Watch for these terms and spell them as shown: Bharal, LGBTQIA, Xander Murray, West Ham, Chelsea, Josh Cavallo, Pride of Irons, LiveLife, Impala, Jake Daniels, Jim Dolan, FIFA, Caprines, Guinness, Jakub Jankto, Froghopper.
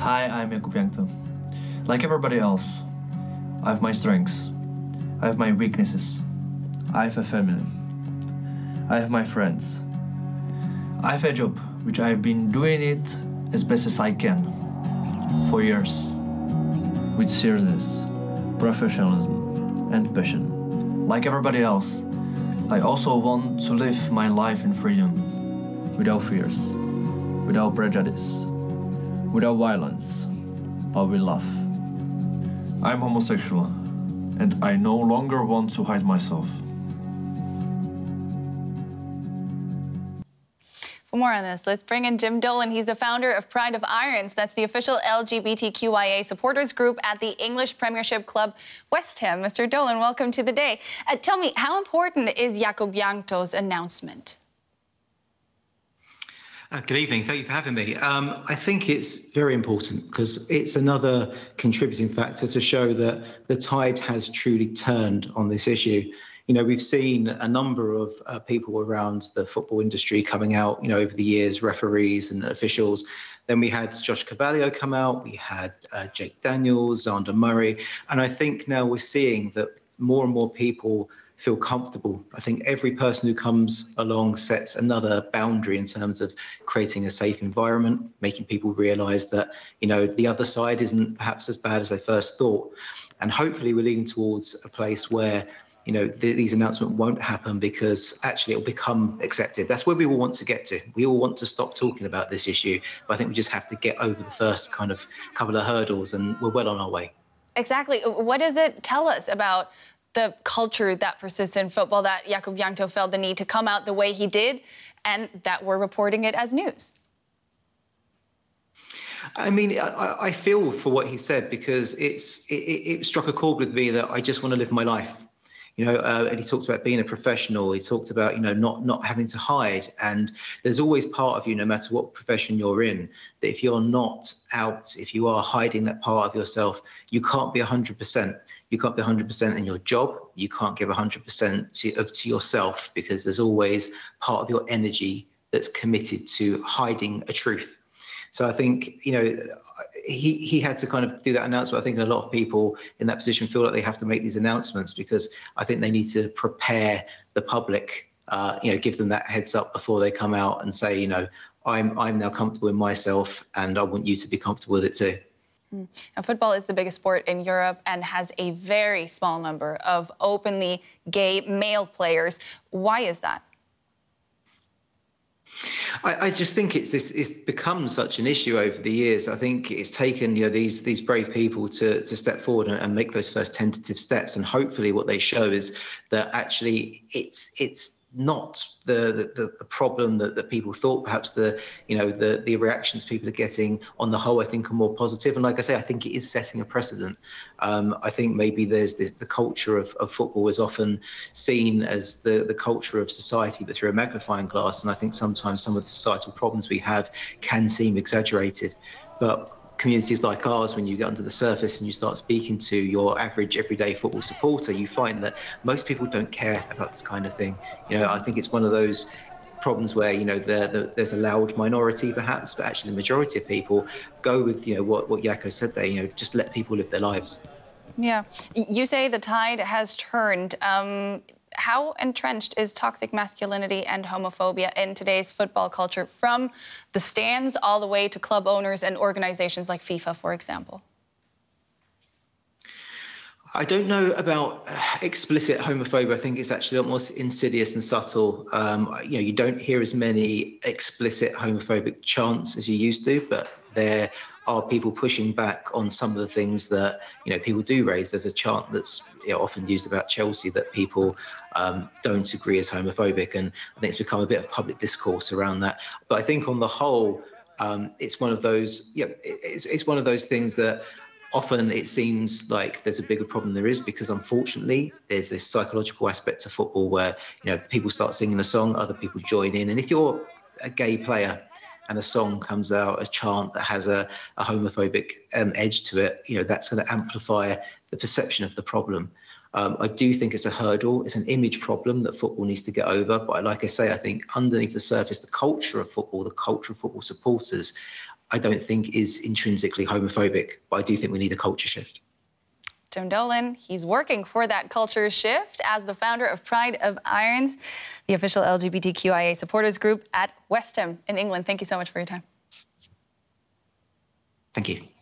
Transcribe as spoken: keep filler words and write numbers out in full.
Hi, I'm Jakub Jankto. Like everybody else, I have my strengths. I have my weaknesses. I have a family. I have my friends. I have a job, which I have been doing it as best as I can for years, with seriousness, professionalism, and passion. Like everybody else, I also want to live my life in freedom, without fears, without prejudice, without violence, but with love. I'm homosexual, and I no longer want to hide myself. For more on this, let's bring in Jim Dolan. He's the founder of Pride of Irons. That's the official L G B T Q I A supporters group at the English Premiership club West Ham. Mister Dolan, welcome to the day. Uh, tell me, how important is Jakub Jankto's announcement? Uh, good evening. Thank you for having me. Um, I think it's very important because it's another contributing factor to show that the tide has truly turned on this issue. You know, we've seen a number of uh, people around the football industry coming out, you know, over the years, referees and officials. Then we had Josh Cavallo come out. We had uh, Jake Daniels, Xander Murray. And I think now we're seeing that more and more people feel comfortable. I think every person who comes along sets another boundary in terms of creating a safe environment, making people realise that, you know, the other side isn't perhaps as bad as they first thought. And hopefully we're leading towards a place where, you know, th these announcements won't happen because actually it'll become accepted. That's where we all want to get to. We all want to stop talking about this issue, but I think we just have to get over the first kind of couple of hurdles, and we're well on our way. Exactly. What does it tell us about the culture that persists in football that Jakub Jankto felt the need to come out the way he did and that we're reporting it as news? I mean, I, I feel for what he said because it's it, it struck a chord with me that I just want to live my life. You know, uh, and he talked about being a professional. He talked about, you know, not not having to hide. And there's always part of you, no matter what profession you're in, that if you're not out, if you are hiding that part of yourself, you can't be one hundred percent. You can't be one hundred percent in your job. You can't give one hundred percent to, of to yourself because there's always part of your energy that's committed to hiding a truth. So I think, you know, he, he had to kind of do that announcement. I think a lot of people in that position feel like they have to make these announcements because I think they need to prepare the public, uh, you know, give them that heads up before they come out and say, you know, I'm, I'm now comfortable in myself and I want you to be comfortable with it too. Now, football is the biggest sport in Europe and has a very small number of openly gay male players. Why is that? I, I just think it's this. It's become such an issue over the years. I think it's taken, you know, these these brave people to to step forward and, and make those first tentative steps. And hopefully, what they show is that actually it's it's not the the, the problem that, that people thought. Perhaps the you know the the reactions people are getting on the whole, I think, are more positive. And like I say, I think it is setting a precedent. Um, I think maybe there's the, the culture of, of football is often seen as the the culture of society, but through a magnifying glass. And I think sometimes some of the societal problems we have can seem exaggerated, but communities like ours, when you get under the surface and you start speaking to your average everyday football supporter, you find that most people don't care about this kind of thing. You know, I think it's one of those problems where, you know, the, the, there's a loud minority perhaps, but actually the majority of people go with, you know, what, what Jakub said there, you know, just let people live their lives. Yeah. You say the tide has turned. Um, how entrenched is toxic masculinity and homophobia in today's football culture, from the stands all the way to club owners and organizations like FIFA, for example? I don't know about explicit homophobia. I think it's actually almost insidious and subtle. Um, you know, you don't hear as many explicit homophobic chants as you used to, but there are people pushing back on some of the things that, you know, people do raise. There's a chant that's, you know, often used about Chelsea that people um, don't agree is homophobic, and I think it's become a bit of public discourse around that. But I think on the whole, um, it's one of those, yeah, it's, it's one of those things that often it seems like there's a bigger problem than there is, because unfortunately there's this psychological aspect to football where, you know, people start singing a song, other people join in, and if you're a gay player and a song comes out, a chant that has a, a homophobic um, edge to it, you know, that's going to amplify the perception of the problem. Um, I do think it's a hurdle. It's an image problem that football needs to get over. But like I say, I think underneath the surface, the culture of football, the culture of football supporters I don't think is intrinsically homophobic, but I do think we need a culture shift. Jim Dolan, he's working for that culture shift as the founder of Pride of Irons, the official L G B T Q I A supporters group at West Ham in England. Thank you so much for your time. Thank you.